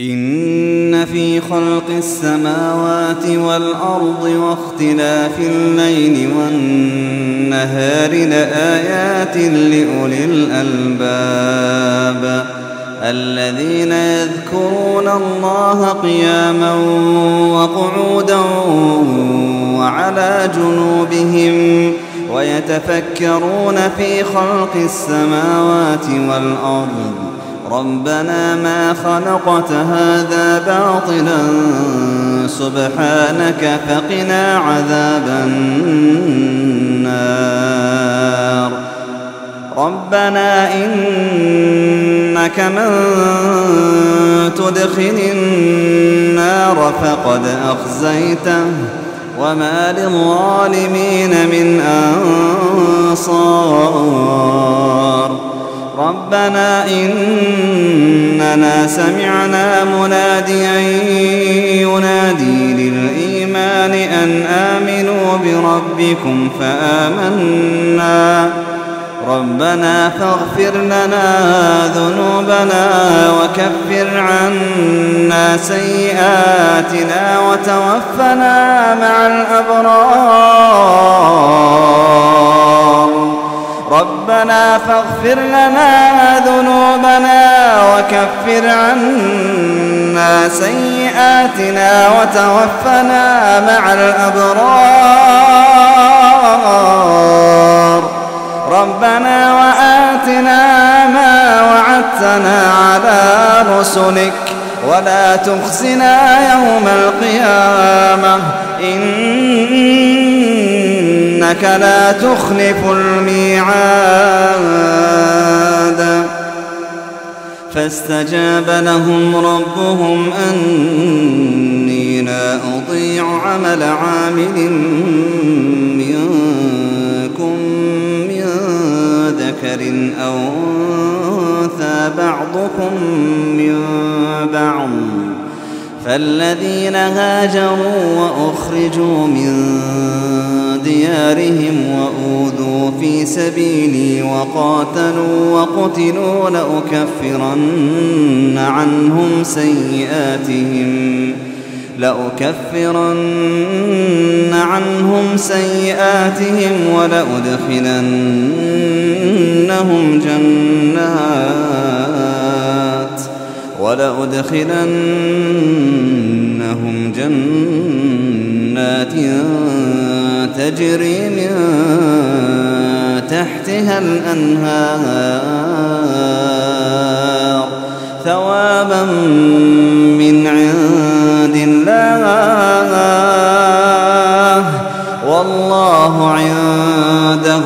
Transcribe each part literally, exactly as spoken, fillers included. إن في خلق السماوات والأرض واختلاف الليل والنهار لآيات لأولي الألباب الذين يذكرون الله قياما وقعودا وعلى جنوبهم ويتفكرون في خلق السماوات والأرض ربنا ما خلقت هذا باطلا سبحانك فقنا عذاب النار ربنا إنك من تدخل النار فقد أخزيته وما للظالمين من أنصار ربنا إننا سمعنا مناديا ينادي للإيمان أن آمنوا بربكم فآمنا ربنا فاغفر لنا ذنوبنا وكفر عنا سيئاتنا وتوفنا مع الأبرار ربنا فاغفر لنا ذنوبنا وكفر عنا سيئاتنا وتوفنا مع الأبرار ربنا وآتنا ما وعدتنا على رسلك ولا تخزنا يوم القيامة إنك لا تخلف الميعاد فاستجاب لهم ربهم أني لا أضيع عمل عامل منكم من ذكر أو أنثى بعضكم من بعض فالذين هاجروا وأخرجوا من ديارهم وأوذوا في سبيلي وقاتلوا وقتلوا لأكفرن عنهم سيئاتهم لأكفرن عنهم سيئاتهم ولأدخلنهم جنات ولأدخلنهم جنات تجري من تحتها الأنهار ثوابا من عند الله والله عنده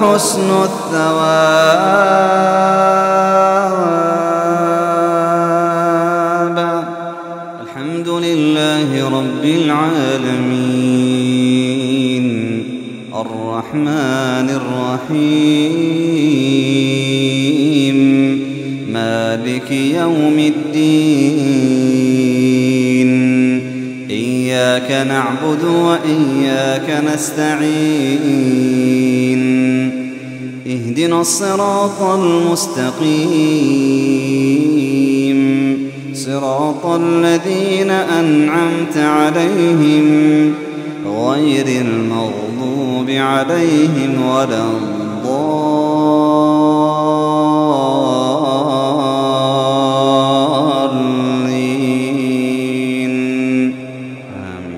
حسن الثواب الحمد لله رب العالمين الرحمن الرحيم مالك يوم الدين إياك نعبد وإياك نستعين اهدنا الصراط المستقيم صراط الذين أنعمت عليهم غير المغضوب عليهم ولا الضالين آمين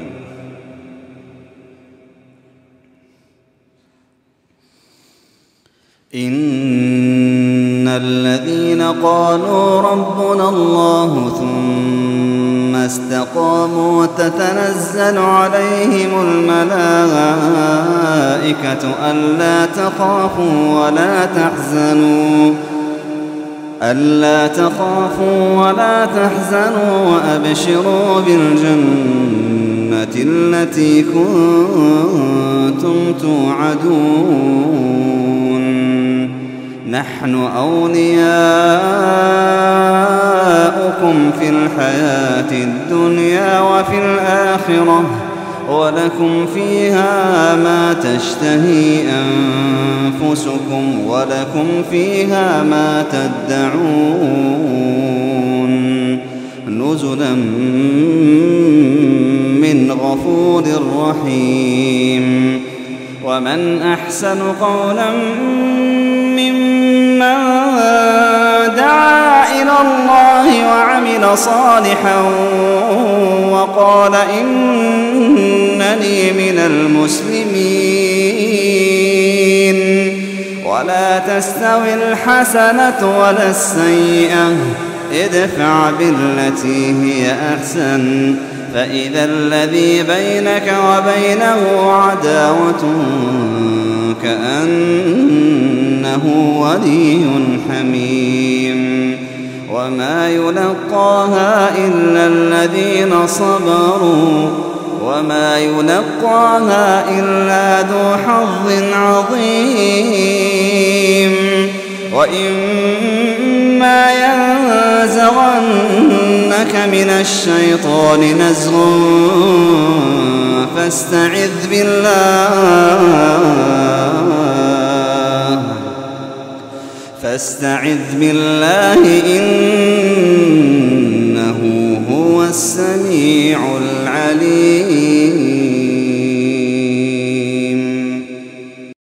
إن الذين قالوا ربنا الله ثم استقاموا تتنزل عليهم الملائكة ألا تخافوا ولا تحزنوا ألا تخافوا ولا تحزنوا وأبشروا بالجنة التي كنتم توعدون نحن أولياؤكم في الحياة الدنيا وفي الآخرة ولكم فيها ما تشتهي أنفسكم ولكم فيها ما تدعون نزلا من غفور رحيم ومن أحسن قولا ممن دعا إلى الله وعمل صالحا وقال إنني من المسلمين ولا تستوي الحسنة ولا السيئة ادفع بالتي هي أحسن فإذا الذي بينك وبينه عداوة كأنه ولي حميم وما يلقاها إلا الذين صبروا وما يلقاها إلا ذو حظ عظيم وإما ينزغنك من الشيطان نزغ فاستعذ بالله فاستعذ بالله إنه هو السميع العليم.